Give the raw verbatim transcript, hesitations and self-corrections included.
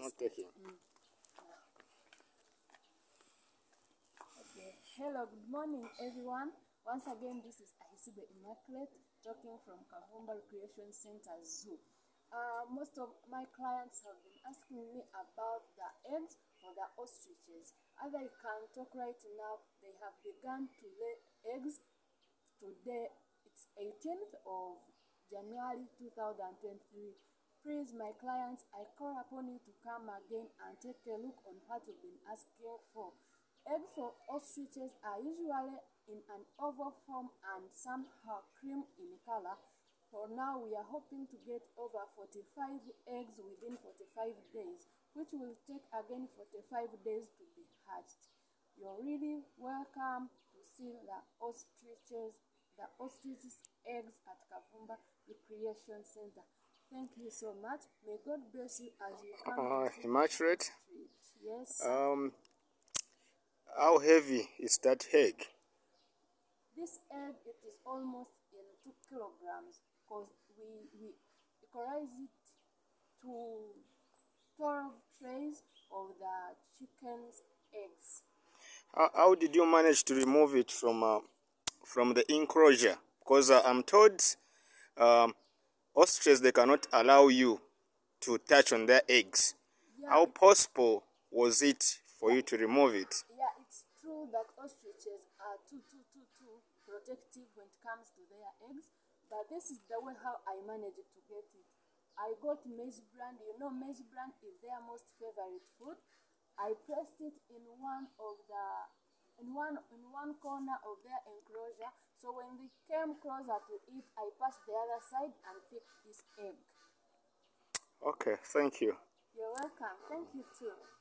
not taking. Mm. Okay. Hello, good morning, everyone. Once again, this is Aisiba Immaculate talking from Kavumba Recreation Center Zoo. Uh, most of my clients have been asking me about the eggs for the ostriches. As I can talk right now, they have begun to lay eggs. Today it's eighteenth of January two thousand twenty-three. Please, my clients, I call upon you to come again and take a look on what you've been asking for. Eggs for ostriches are usually in an oval form and somehow cream in color. For now, we are hoping to get over forty-five eggs within forty-five days, which will take again forty-five days to be hatched. You're really welcome to see the ostriches, the ostriches' eggs at Kavumba Recreation Center. Thank you so much. May God bless you as you come. Uh, Immaculate. Yes. Um. How heavy is that egg? This egg, it is almost in two kilograms because we, we equalize it to twelve trays of the chicken's eggs. How, how did you manage to remove it from uh, from the enclosure? Because uh, I'm told um, ostriches, they cannot allow you to touch on their eggs. Yeah, how possible was it for you to remove it? Yeah, it's true that ostriches are too, too, too, too protective when it comes to their eggs, but this is the way how I managed to get it. I got maize bran. You know, maize bran is their most favorite food. I placed it in one of the in one in one corner of their enclosure. So when they came closer to it, I passed the other side and picked this egg. Okay, thank you. You're welcome. Thank you too.